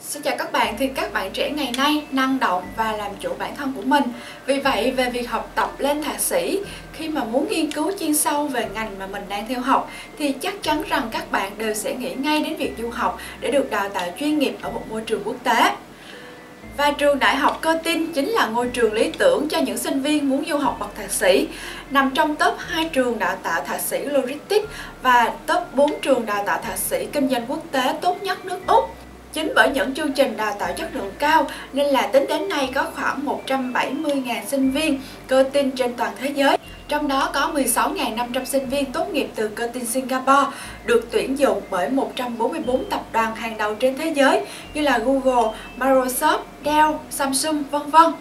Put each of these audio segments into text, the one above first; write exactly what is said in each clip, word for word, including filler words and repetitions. Xin chào các bạn, thì các bạn trẻ ngày nay năng động và làm chủ bản thân của mình. Vì vậy về việc học tập lên thạc sĩ, khi mà muốn nghiên cứu chuyên sâu về ngành mà mình đang theo học thì chắc chắn rằng các bạn đều sẽ nghĩ ngay đến việc du học để được đào tạo chuyên nghiệp ở một môi trường quốc tế. Và trường Đại học Curtin chính là ngôi trường lý tưởng cho những sinh viên muốn du học bậc thạc sĩ, nằm trong top hai trường đào tạo thạc sĩ Logistics và top bốn trường đào tạo thạc sĩ kinh doanh quốc tế tốt nhất nước Úc. Chính bởi những chương trình đào tạo chất lượng cao nên là tính đến nay có khoảng một trăm bảy mươi nghìn sinh viên Curtin trên toàn thế giới. Trong đó có mười sáu nghìn năm trăm sinh viên tốt nghiệp từ Curtin Singapore được tuyển dụng bởi một trăm bốn mươi bốn tập đoàn hàng đầu trên thế giới như là Google, Microsoft, Dell, Samsung, vân vân.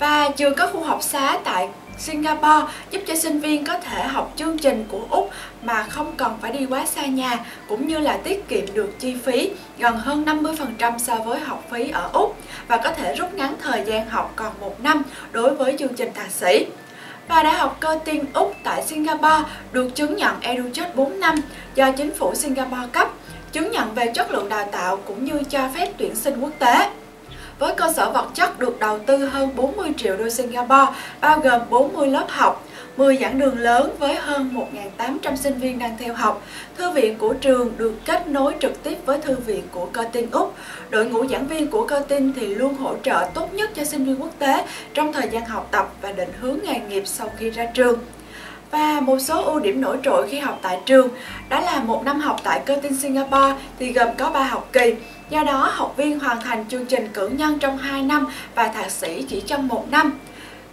Và trường có khu học xá tại Singapore giúp cho sinh viên có thể học chương trình của Úc mà không cần phải đi quá xa nhà, cũng như là tiết kiệm được chi phí gần hơn năm mươi phần trăm so với học phí ở Úc, và có thể rút ngắn thời gian học còn một năm đối với chương trình thạc sĩ. Và Đại học Curtin Úc tại Singapore được chứng nhận Edutrust bốn năm do chính phủ Singapore cấp, chứng nhận về chất lượng đào tạo cũng như cho phép tuyển sinh quốc tế. Với cơ sở vật chất được đầu tư hơn bốn mươi triệu đô Singapore, bao gồm bốn mươi lớp học, mười giảng đường lớn với hơn một nghìn tám trăm sinh viên đang theo học. Thư viện của trường được kết nối trực tiếp với thư viện của Curtin Úc. Đội ngũ giảng viên của Curtin thì luôn hỗ trợ tốt nhất cho sinh viên quốc tế trong thời gian học tập và định hướng nghề nghiệp sau khi ra trường. Và một số ưu điểm nổi trội khi học tại trường, đó là một năm học tại Curtin Singapore thì gồm có ba học kỳ. Do đó, học viên hoàn thành chương trình cử nhân trong hai năm và thạc sĩ chỉ trong một năm.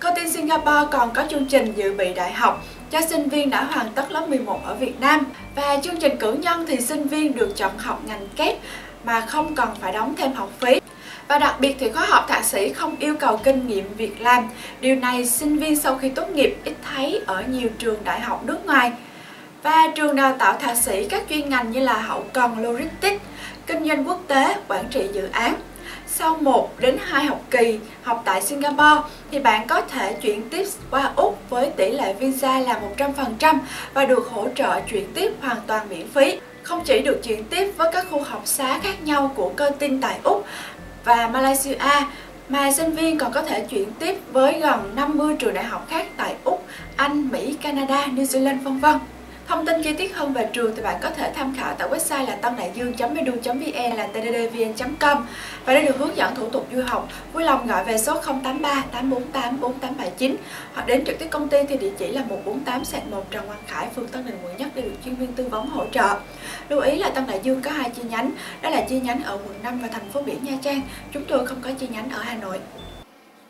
Curtin Singapore còn có chương trình dự bị đại học cho sinh viên đã hoàn tất lớp mười một ở Việt Nam. Và chương trình cử nhân thì sinh viên được chọn học ngành kép mà không cần phải đóng thêm học phí. Và đặc biệt thì khóa học thạc sĩ không yêu cầu kinh nghiệm việc làm. Điều này sinh viên sau khi tốt nghiệp ít thấy ở nhiều trường đại học nước ngoài. Và trường đào tạo thạc sĩ các chuyên ngành như là hậu cần Logistics, kinh doanh quốc tế, quản trị dự án. Sau một đến hai học kỳ học tại Singapore thì bạn có thể chuyển tiếp qua Úc với tỷ lệ visa là một trăm phần trăm và được hỗ trợ chuyển tiếp hoàn toàn miễn phí. Không chỉ được chuyển tiếp với các khu học xá khác nhau của Curtin tại Úc và Malaysia, mà sinh viên còn có thể chuyển tiếp với gần năm mươi trường đại học khác tại Úc, Anh, Mỹ, Canada, New Zealand, vân vân. Thông tin chi tiết hơn về trường thì bạn có thể tham khảo tại website là tân đại dương chấm edu chấm vn, là t d d v n chấm com, và để được hướng dẫn thủ tục du học, vui lòng gọi về số không tám ba tám bốn tám bốn tám bảy chín hoặc đến trực tiếp công ty thì địa chỉ là một bốn tám sạc một Trần Quang Khải, phường Tân Định, quận Nhất để được chuyên viên tư vấn hỗ trợ. Lưu ý là Tân Đại Dương có hai chi nhánh, đó là chi nhánh ở quận năm và thành phố biển Nha Trang. Chúng tôi không có chi nhánh ở Hà Nội.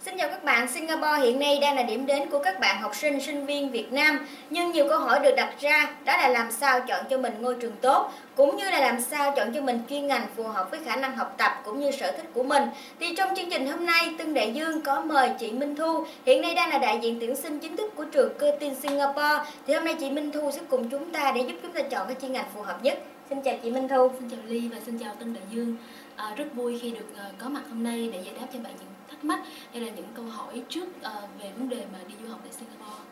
Xin chào các bạn, Singapore hiện nay đang là điểm đến của các bạn học sinh, sinh viên Việt Nam. Nhưng nhiều câu hỏi được đặt ra đó là làm sao chọn cho mình ngôi trường tốt, cũng như là làm sao chọn cho mình chuyên ngành phù hợp với khả năng học tập cũng như sở thích của mình. Thì trong chương trình hôm nay, Tân Đại Dương có mời chị Minh Thu, hiện nay đang là đại diện tuyển sinh chính thức của trường Curtin Singapore. Thì hôm nay chị Minh Thu sẽ cùng chúng ta để giúp chúng ta chọn cái chuyên ngành phù hợp nhất. Xin chào chị Minh Thu. Xin chào Ly và xin chào Tân Đại Dương. À, rất vui khi được uh, có mặt hôm nay để giải đáp cho bạn những thắc mắc. Đây là những câu hỏi trước uh, về vấn đề mà đi du học tại Singapore.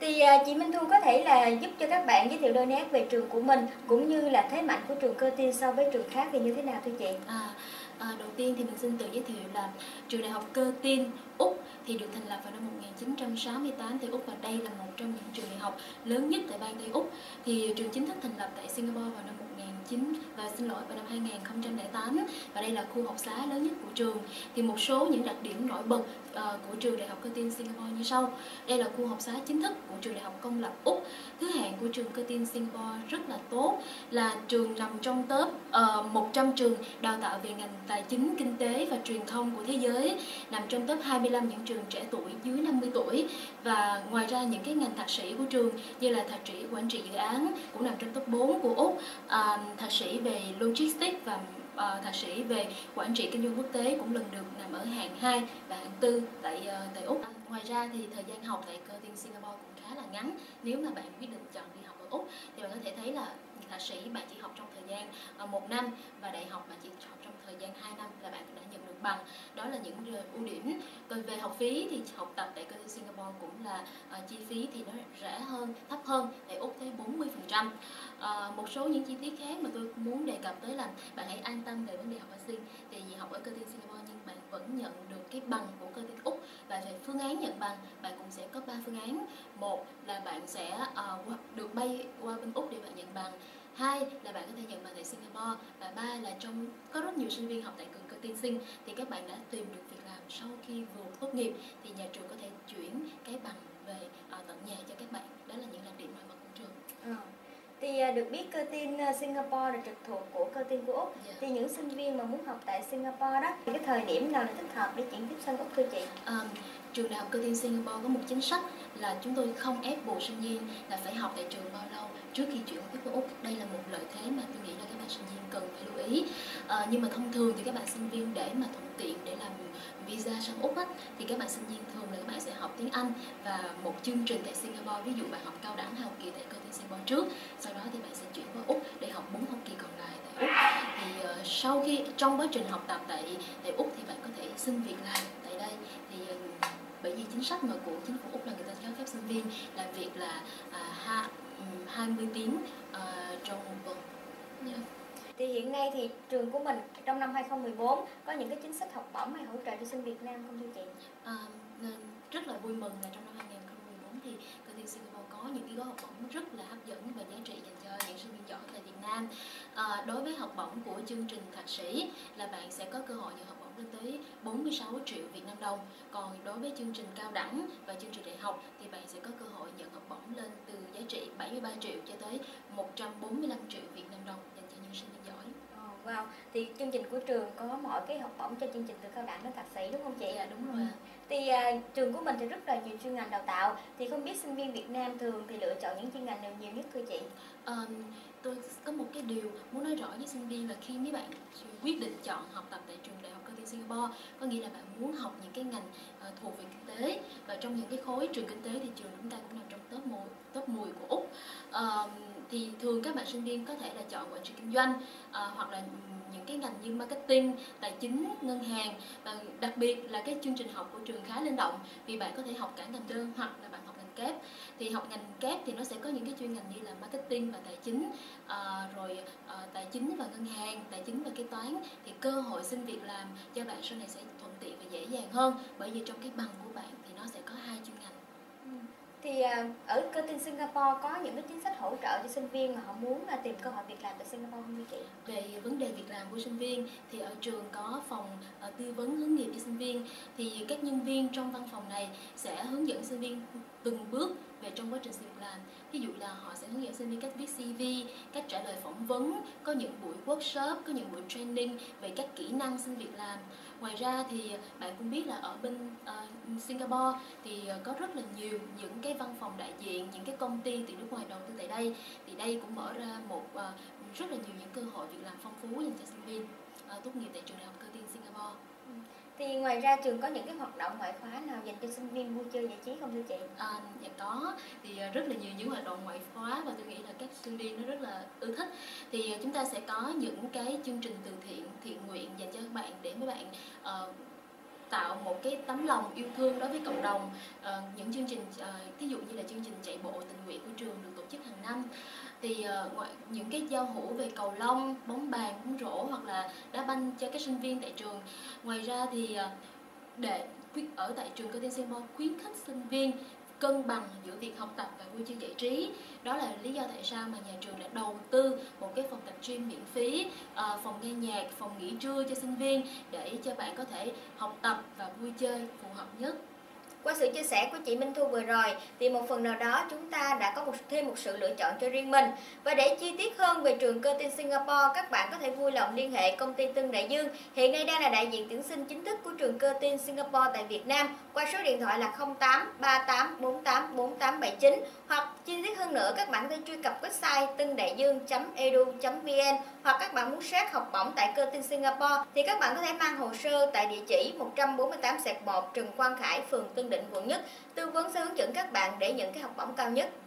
Thì uh, chị Minh Thu có thể là giúp cho các bạn giới thiệu đôi nét về trường của mình cũng như là thế mạnh của trường Curtin so với trường khác thì như thế nào thưa chị? À, à, đầu tiên thì mình xin tự giới thiệu là trường Đại học Curtin Úc thì được thành lập vào năm một nghìn chín trăm sáu mươi tám tại Úc, và đây là một trong những trường đại học lớn nhất tại bang Tây Úc. Thì trường chính thức thành lập tại Singapore vào năm và xin lỗi vào năm hai nghìn không trăm lẻ tám, và đây là khu học xá lớn nhất của trường. Thì một số những đặc điểm nổi bật của trường Đại học Curtin Singapore như sau. Đây là khu học xá chính thức của trường đại học công lập Úc. Thứ hạng của trường Curtin Singapore rất là tốt, là trường nằm trong top một trăm trường đào tạo về ngành tài chính, kinh tế và truyền thông của thế giới, nằm trong top hai mươi lăm những trường trẻ tuổi dưới năm mươi tuổi. Và ngoài ra những cái ngành thạc sĩ của trường như là thạc sĩ quản trị dự án cũng nằm trong top bốn của Úc, à, thạc sĩ về Logistics và uh, thạc sĩ về quản trị kinh doanh quốc tế cũng lần lượt nằm ở hạng hai và hạng tư tại uh, tại Úc. Ngoài ra thì thời gian học tại Curtin Singapore cũng khá là ngắn. Nếu mà bạn quyết định chọn đi học ở Úc thì bạn có thể thấy là thạc sĩ bạn chỉ học trong thời gian một năm và đại học bạn chỉ học trong thời gian hai năm là bạn đã nhận được bằng. Đó là những ưu điểm. Còn về học phí thì học tập tại Singapore cũng là uh, chi phí thì nó rẻ hơn, thấp hơn, tại Úc tới bốn mươi phần trăm. Uh, một số những chi tiết khác mà tôi muốn đề cập tới là bạn hãy an tâm về vấn đề học ở Sing. Tại vì học ở Curtin Singapore nhưng bạn vẫn nhận được cái bằng của Curtin Úc. Và về phương án nhận bằng, bạn cũng sẽ có ba phương án. Một là bạn sẽ uh, được bay qua bên Úc để bạn nhận bằng. Hai là bạn có thể nhận bằng tại Singapore. Và ba là trong có rất nhiều sinh viên học tại Curtin Sing thì các bạn đã tìm được việc làm sau khi vừa tốt nghiệp, thì nhà trường có thể chuyển cái bằng về uh, tận nhà cho các bạn. Đó là những đặc điểm nổi bật của trường. À, thì uh, được biết Curtin Singapore là trực thuộc của Curtin của Úc. Yeah. Thì những sinh viên mà muốn học tại Singapore đó, thì cái thời điểm nào là thích hợp để chuyển tiếp sang Úc thưa chị? Um, Trường Đại học Curtin Singapore có một chính sách là chúng tôi không ép buộc sinh viên là phải học tại trường bao lâu trước khi chuyển tiếp qua Úc. Đây là một lợi thế mà tôi nghĩ là các bạn sinh viên cần phải lưu ý. À, nhưng mà thông thường thì các bạn sinh viên để mà thuận tiện để làm visa sang Úc á, thì các bạn sinh viên thường là các bạn sẽ học tiếng Anh và một chương trình tại Singapore, ví dụ bạn học cao đẳng học kỳ tại Curtin Singapore trước, sau đó thì bạn sẽ chuyển qua Úc để học bốn học kỳ còn lại tại Úc. Thì uh, sau khi trong quá trình học tập tại tại Úc thì bạn có thể xin việc làm tại đây. Thì uh, bởi vì chính sách mà của chính phủ Úc là người ta cho phép sinh viên làm việc là uh, hai mươi tiếng uh, trong một tuần. Yeah. Thì hiện nay thì trường của mình trong năm hai không một bốn có những cái chính sách học bổng hay hỗ trợ cho sinh Việt Nam không thưa chị? À, rất là vui mừng là trong năm hai không một bốn thì Curtin Singapore có những cái gói học bổng rất là hấp dẫn và giá trị dành cho những sinh viên giỏi tại Việt Nam. À, đối với học bổng của chương trình thạc sĩ là bạn sẽ có cơ hội nhận học bổng lên tới bốn mươi sáu triệu Việt Nam đồng. Còn đối với chương trình cao đẳng và chương trình đại học thì bạn sẽ có cơ hội nhận học bổng lên từ giá trị bảy mươi ba triệu cho tới một trăm bốn mươi lăm triệu Việt Nam đồng. Wow, thì chương trình của trường có mọi cái học bổng cho chương trình từ cao đẳng đến thạc sĩ đúng không chị? Dạ đúng rồi. Ừ. Thì uh, trường của mình thì rất là nhiều chuyên ngành đào tạo, thì không biết sinh viên Việt Nam thường thì lựa chọn những chuyên ngành nào nhiều nhất thưa chị? Um, tôi có một cái điều muốn nói rõ với sinh viên là khi mấy bạn quyết định chọn học tập tại trường Đại học Curtin Singapore, có nghĩa là bạn muốn học những cái ngành uh, thuộc về kinh tế, và trong những cái khối trường kinh tế thì trường chúng ta cũng nằm trong top mười của Úc. Uh, thì thường các bạn sinh viên có thể là chọn quản trị kinh doanh à, hoặc là những cái ngành như marketing, tài chính, ngân hàng, và đặc biệt là cái chương trình học của trường khá linh động vì bạn có thể học cả ngành đơn hoặc là bạn học ngành kép. Thì học ngành kép thì nó sẽ có những cái chuyên ngành như là marketing và tài chính, à, rồi à, tài chính và ngân hàng, tài chính và kế toán, thì cơ hội xin việc làm cho bạn sau này sẽ thuận tiện và dễ dàng hơn, bởi vì trong cái bằng của bạn thì nó sẽ có hai chuyên ngành. Thì ở Curtin Singapore có những cái chính sách hỗ trợ cho sinh viên mà họ muốn là tìm cơ hội việc làm tại Singapore không chị? Về vấn đề việc làm của sinh viên thì ở trường có phòng uh, tư vấn hướng nghiệp cho sinh viên, thì các nhân viên trong văn phòng này sẽ hướng dẫn sinh viên từng bước về trong quá trình xin việc làm. Ví dụ là họ sẽ hướng dẫn sinh viên cách viết xê vê, cách trả lời phỏng vấn, có những buổi workshop, có những buổi training về các kỹ năng xin việc làm. Ngoài ra thì bạn cũng biết là ở bên uh, Singapore thì có rất là nhiều những cái văn phòng đại diện, những cái công ty từ nước ngoài đầu tư tại đây, thì đây cũng mở ra một uh, rất là nhiều những cơ hội việc làm phong phú dành cho sinh viên uh, tốt nghiệp tại trường đại học Curtin Singapore. Thì ngoài ra trường có những cái hoạt động ngoại khóa nào dành cho sinh viên vui chơi giải trí không thưa chị? À, dạ có, thì rất là nhiều những hoạt động ngoại khóa và tôi nghĩ là các sinh viên nó rất là ưa thích. Thì chúng ta sẽ có những cái chương trình từ thiện, thiện nguyện dành cho các bạn để các bạn uh, tạo một cái tấm lòng yêu thương đối với cộng đồng. À, những chương trình, thí à, dụ như là chương trình chạy bộ tình nguyện của trường được tổ chức hàng năm. Thì à, ngoài, những cái giao hữu về cầu lông, bóng bàn, bóng rổ hoặc là đá banh cho các sinh viên tại trường. Ngoài ra thì à, để ở tại trường Curtin Singapore khuyến khích sinh viên cân bằng giữa việc học tập và vui chơi giải trí. Đó là lý do tại sao mà nhà trường đã đầu tư một cái phòng tập gym miễn phí, phòng nghe nhạc, phòng nghỉ trưa cho sinh viên để cho bạn có thể học tập và vui chơi phù hợp nhất. Qua sự chia sẻ của chị Minh Thu vừa rồi thì một phần nào đó chúng ta đã có một thêm một sự lựa chọn cho riêng mình. Và để chi tiết hơn về trường Curtin Singapore, các bạn có thể vui lòng liên hệ công ty Tân Đại Dương, hiện nay đang là đại diện tuyển sinh chính thức của trường Curtin Singapore tại Việt Nam, qua số điện thoại là không tám ba tám bốn tám bốn tám bảy chín. Hoặc chi tiết hơn nữa các bạn có thể truy cập website tân đại dương chấm e d u chấm v n. Hoặc các bạn muốn xét học bổng tại Curtin Singapore thì các bạn có thể mang hồ sơ tại địa chỉ một trăm bốn mươi tám xẹt một Trần Quang Khải, phường Tân Định, quận Nhất. Tư vấn sẽ hướng dẫn các bạn để nhận cái học bổng cao nhất.